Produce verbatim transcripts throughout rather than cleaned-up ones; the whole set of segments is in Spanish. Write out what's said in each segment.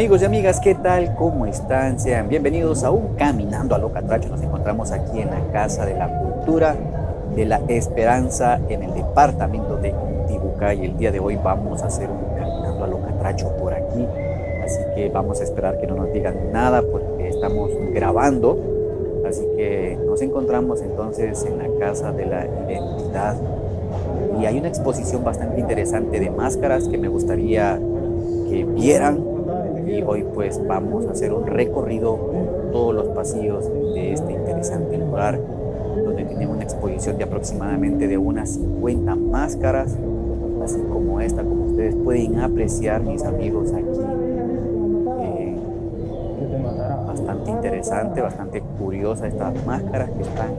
Amigos y amigas, ¿qué tal? ¿Cómo están? Sean bienvenidos a un Caminando a lo Catracho. Nos encontramos aquí en la Casa de la Cultura de la Esperanza, en el departamento de Intibucá, y el día de hoy vamos a hacer un Caminando a lo Catracho por aquí, así que vamos a esperar que no nos digan nada porque estamos grabando. Así que nos encontramos entonces en la Casa de la Identidad y hay una exposición bastante interesante de máscaras que me gustaría que vieran. Y hoy pues vamos a hacer un recorrido por todos los pasillos de este interesante lugar, donde tenemos una exposición de aproximadamente de unas cincuenta máscaras, así como esta, como ustedes pueden apreciar, mis amigos, aquí. Eh, bastante interesante, bastante curiosa estas máscaras que están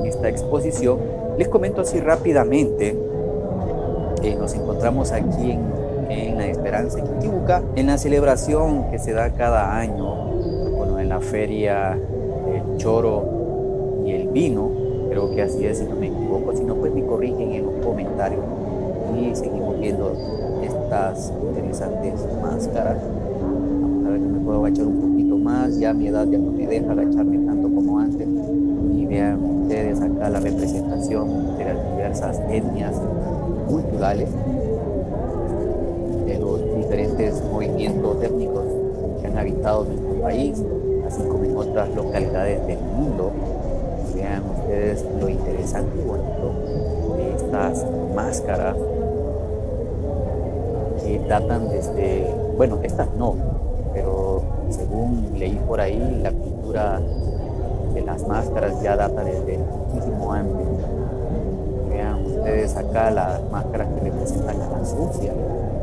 en esta exposición. Les comento así rápidamente, eh, nos encontramos aquí en en La Esperanza, en Intibucá, en la celebración que se da cada año, bueno, en la feria del choro y el vino, creo que así es, si no me equivoco, si no pues me corrigen en los comentarios. Y seguimos viendo estas interesantes máscaras. Vamos a ver que me puedo agachar un poquito más, ya mi edad ya no me deja agacharme tanto como antes, y vean ustedes acá la representación de las diversas etnias culturales, de los diferentes movimientos étnicos que han habitado nuestro país, así como en otras localidades del mundo. Vean ustedes lo interesante y bonito de estas máscaras que datan desde, bueno, estas no, pero según leí por ahí, la cultura de las máscaras ya data desde muchísimo antes. Vean ustedes acá las máscaras que representan a la sucia,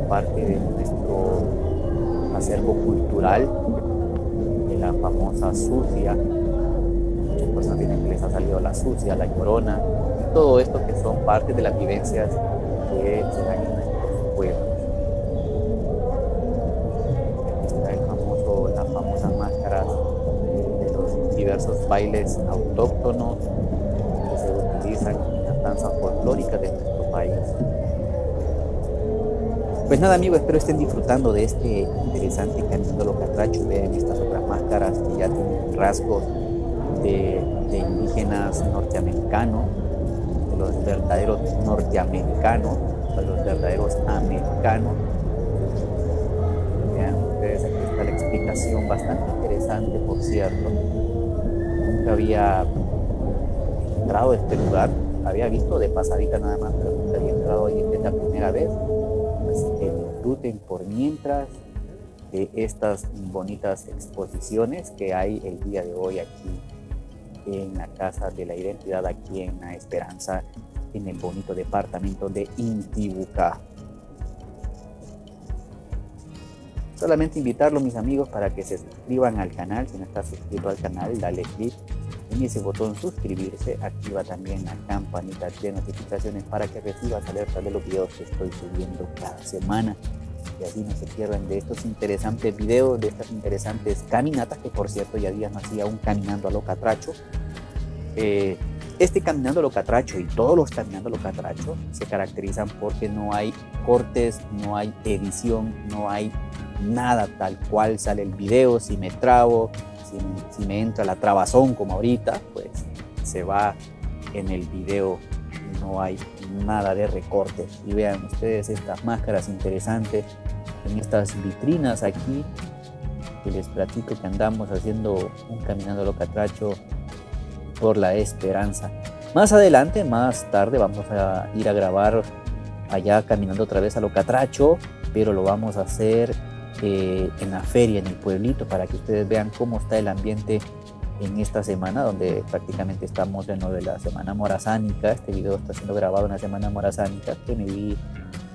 parte de nuestro acervo cultural, de la famosa sucia. Muchas personas dicen que les ha salido la sucia, la llorona, y todo esto que son parte de las vivencias que se dan en nuestros pueblos. Está el famoso, las famosas máscaras de los diversos bailes autóctonos que se utilizan en las danzas folclóricas de nuestro país. Pues nada, amigos, espero estén disfrutando de este interesante Caminando a lo Catracho. Vean estas otras máscaras que ya tienen rasgos de, de indígenas norteamericanos, de los verdaderos norteamericanos, de los verdaderos americanos. Vean ustedes, aquí está la explicación, bastante interesante, por cierto. Nunca había entrado a este lugar, había visto de pasadita nada más, pero nunca había entrado ahí, esta es la primera vez. Así que disfruten por mientras de estas bonitas exposiciones que hay el día de hoy aquí en la Casa de la Identidad, aquí en La Esperanza, en el bonito departamento de Intibucá. Solamente invitarlos, mis amigos, para que se suscriban al canal. Si no estás suscrito al canal, dale click en ese botón suscribirse, activa también la campanita de notificaciones para que recibas alertas de los videos que estoy subiendo cada semana, y así no se pierdan de estos interesantes videos, de estas interesantes caminatas, que por cierto ya días no hacía un Caminando a lo Catracho. Eh, este Caminando a lo Catracho y todos los Caminando a lo Catracho se caracterizan porque no hay cortes, no hay edición, no hay nada, tal cual sale el video. Si me trabo, si me entra la trabazón como ahorita, pues se va en el video, no hay nada de recorte. Y vean ustedes estas máscaras interesantes en estas vitrinas aquí, que les platico que andamos haciendo un Caminando a lo Catracho por La Esperanza. Más adelante, más tarde, vamos a ir a grabar allá caminando otra vez a lo Catracho, pero lo vamos a hacer Eh, en la feria, en el pueblito, para que ustedes vean cómo está el ambiente en esta semana, donde prácticamente estamos en lo de la Semana Morazánica. Este video está siendo grabado en la Semana Morazánica, que me di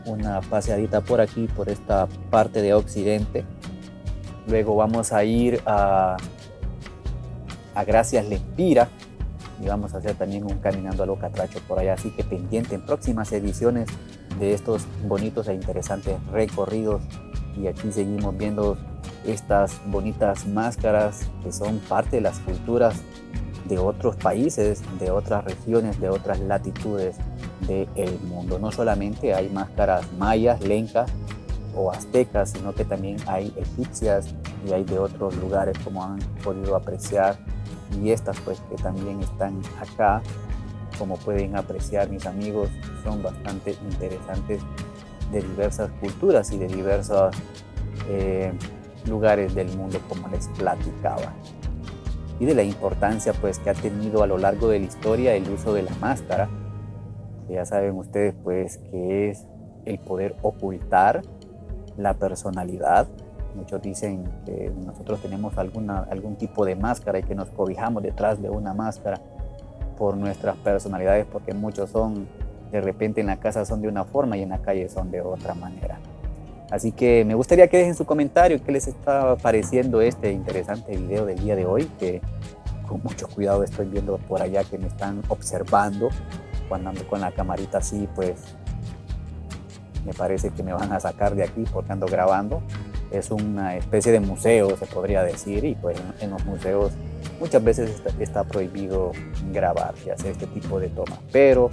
una paseadita por aquí, por esta parte de Occidente. Luego vamos a ir a, a Gracias Lempira, y vamos a hacer también un Caminando a lo Catracho por allá, así que pendiente en próximas ediciones de estos bonitos e interesantes recorridos. Y aquí seguimos viendo estas bonitas máscaras que son parte de las culturas de otros países, de otras regiones, de otras latitudes del mundo. No solamente hay máscaras mayas, lencas o aztecas, sino que también hay egipcias y hay de otros lugares, como han podido apreciar, y estas pues que también están acá, como pueden apreciar mis amigos, son bastante interesantes, de diversas culturas y de diversos eh, lugares del mundo, como les platicaba, y de la importancia pues que ha tenido a lo largo de la historia el uso de la máscara, que ya saben ustedes pues que es el poder ocultar la personalidad. Muchos dicen que nosotros tenemos alguna, algún tipo de máscara y que nos cobijamos detrás de una máscara por nuestras personalidades, porque muchos son, de repente en la casa son de una forma y en la calle son de otra manera. Así que me gustaría que dejen su comentario qué les está pareciendo este interesante video del día de hoy, que con mucho cuidado estoy viendo por allá que me están observando cuando ando con la camarita así, pues me parece que me van a sacar de aquí porque ando grabando. Es una especie de museo, se podría decir, y pues en los museos muchas veces está, está prohibido grabar y hacer este tipo de tomas, pero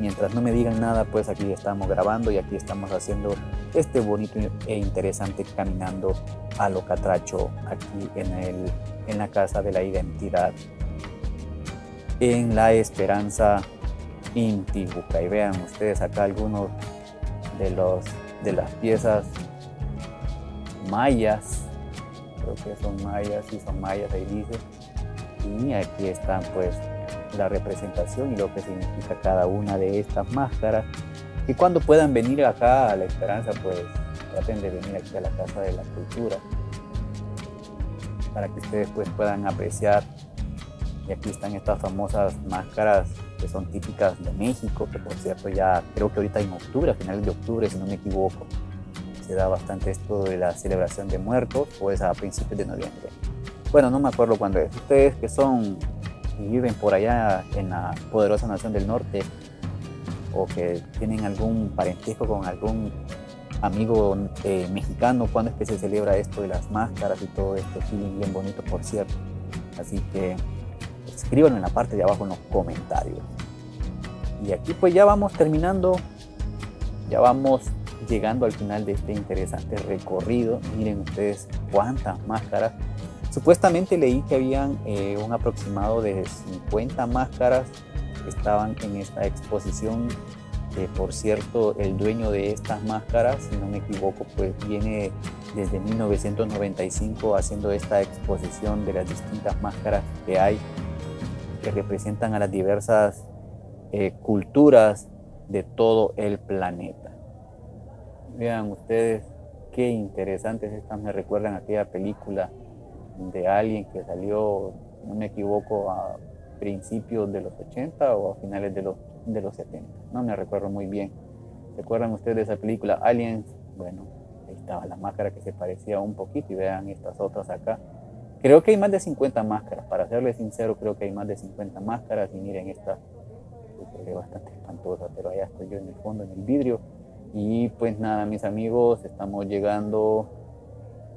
mientras no me digan nada, pues aquí estamos grabando y aquí estamos haciendo este bonito e interesante Caminando a lo Catracho, aquí en, el, en la Casa de la Identidad, en La Esperanza, Intibucá. Y vean ustedes acá algunos de, los, de las piezas mayas, creo que son mayas, sí son mayas, ahí dice, y aquí están pues la representación y lo que significa cada una de estas máscaras. Y cuando puedan venir acá a La Esperanza, pues traten de venir aquí a la Casa de la Cultura para que ustedes pues puedan apreciar. Y aquí están estas famosas máscaras que son típicas de México, que por cierto ya creo que ahorita en octubre, a finales de octubre si no me equivoco, se da bastante esto de la celebración de muertos, o es a principios de noviembre, bueno, no me acuerdo cuándo es. Ustedes que son y viven por allá en la poderosa nación del norte, o que tienen algún parentesco con algún amigo eh, mexicano, ¿cuándo es que se celebra esto de las máscaras y todo esto? Sí, bien bonito por cierto, así que escríbanlo en la parte de abajo en los comentarios. Y aquí pues ya vamos terminando, ya vamos llegando al final de este interesante recorrido. Miren ustedes cuántas máscaras. Supuestamente leí que habían eh, un aproximado de cincuenta máscaras que estaban en esta exposición. Eh, por cierto, el dueño de estas máscaras, si no me equivoco, pues viene desde mil novecientos noventa y cinco haciendo esta exposición de las distintas máscaras que hay, que representan a las diversas eh, culturas de todo el planeta. Vean ustedes qué interesantes estas, me recuerdan a aquella película de alguien que salió, no me equivoco, a principios de los ochenta o a finales de los, de los setenta, no me recuerdo muy bien. ¿Recuerdan ustedes de esa película Aliens? Bueno, ahí estaba la máscara que se parecía un poquito, y vean estas otras acá. Creo que hay más de cincuenta máscaras, para serles sincero, creo que hay más de cincuenta máscaras. Y miren esta, es bastante espantosa, pero allá estoy yo en el fondo, en el vidrio. Y pues nada, mis amigos, estamos llegando,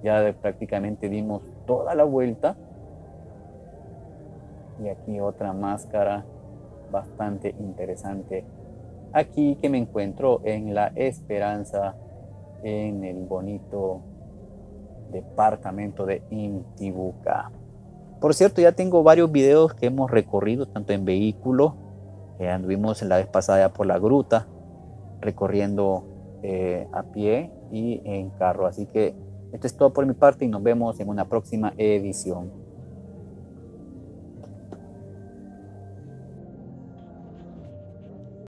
ya de, prácticamente dimos toda la vuelta. Y aquí otra máscara bastante interesante, aquí que me encuentro en La Esperanza, en el bonito departamento de Intibucá. Por cierto, ya tengo varios videos que hemos recorrido, tanto en vehículo, que anduvimos la vez pasada por la gruta, recorriendo eh, a pie y en carro. Así que esto es todo por mi parte y nos vemos en una próxima edición.